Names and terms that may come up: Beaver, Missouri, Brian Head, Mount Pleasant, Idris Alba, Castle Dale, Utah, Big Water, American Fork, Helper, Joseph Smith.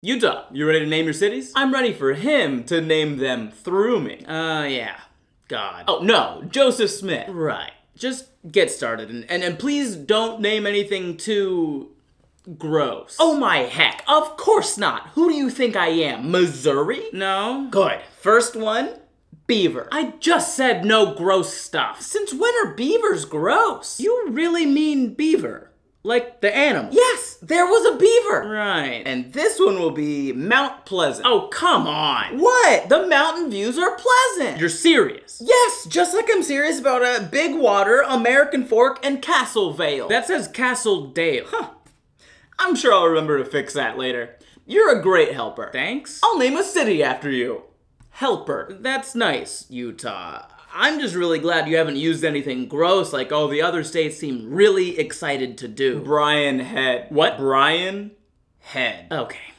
Utah, you ready to name your cities? I'm ready for him to name them through me. Yeah. God. Oh, no. Joseph Smith. Right. Just get started, and please don't name anything too gross. Oh my heck, of course not. Who do you think I am, Missouri? No. Good. First one, Beaver. I just said no gross stuff. Since when are beavers gross? You really mean Beaver? Like the animal? Yes, there was a beaver. Right. And this one will be Mount Pleasant. Oh, come on. What? The mountain views are pleasant. You're serious? Yes, just like I'm serious about Big Water, American Fork, and Castle Dale. That says Castle Dale. Huh. I'm sure I'll remember to fix that later. You're a great helper. Thanks. I'll name a city after you. Helper. That's nice, Utah. I'm just really glad you haven't used anything gross like all the other states seem really excited to do. Brian Head. What? Brian Head. Okay.